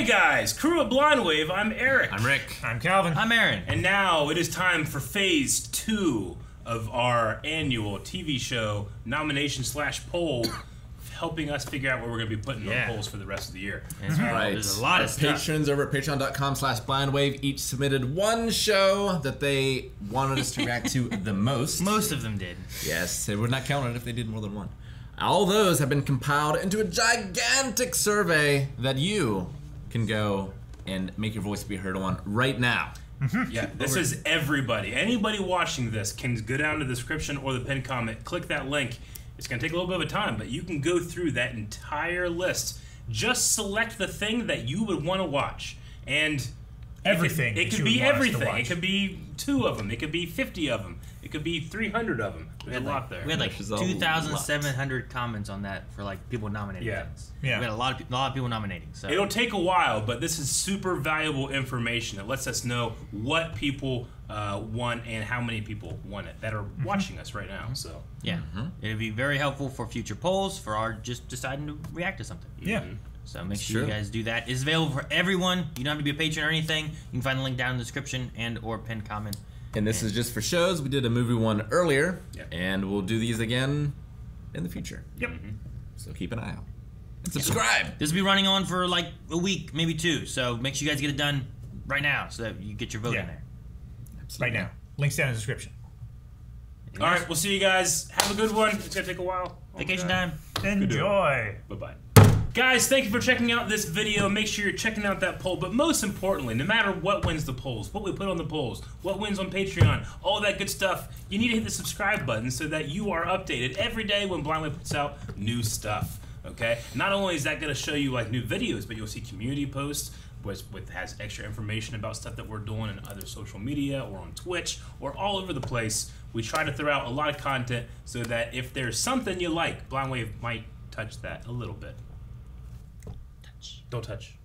Hey guys, crew of Blind Wave, I'm Eric. I'm Rick. I'm Calvin. I'm Aaron. And now it is time for phase two of our annual TV show nomination / poll, helping us figure out what we're going to be putting on polls for the rest of the year. That's right. There's a lot of stuff. Patrons over at patreon.com/blindwave each submitted one show that they wanted us to react to the most. Most of them did. Yes, it would not count it if they did more than one. All those have been compiled into a gigantic survey that you can go and make your voice be heard on right now. Yeah, this is everybody. Anybody watching this can go down to the description or the pinned comment, click that link. It's going to take a little bit of a time, but you can go through that entire list. Just select the thing that you would want to watch. And everything. It could be everything. It could be 2 of them. It could be 50 of them. It could be 300 of them. There's a lot there. We had like 2,700 comments on that for like people nominating. Yeah. We had a lot of people nominating. So it'll take a while, but this is super valuable information that lets us know what people won and how many people won it that are watching us right now. So yeah, it'd be very helpful for future polls for our just deciding to react to something. Yeah. So make sure you guys do that. It's available for everyone. You don't have to be a patron or anything. You can find the link down in the description and or pinned comment. And this is just for shows. We did a movie one earlier, and we'll do these again in the future. Yep. So keep an eye out. And subscribe. This will be running on for like a week, maybe 2. So make sure you guys get it done right now so that you get your vote in there. Absolutely. Right now. Links down in the description. All right. We'll see you guys. Have a good one. It's going to take a while. Vacation time. Enjoy. Bye-bye. Guys, thank you for checking out this video. Make sure you're checking out that poll. But most importantly, no matter what wins the polls, what we put on the polls, what wins on Patreon, all that good stuff, you need to hit the subscribe button so that you are updated every day when Blind Wave puts out new stuff. Okay? Not only is that going to show you like new videos, but you'll see community posts, which has extra information about stuff that we're doing on other social media or on Twitch or all over the place. We try to throw out a lot of content so that if there's something you like, Blind Wave might touch that a little bit. Don't touch.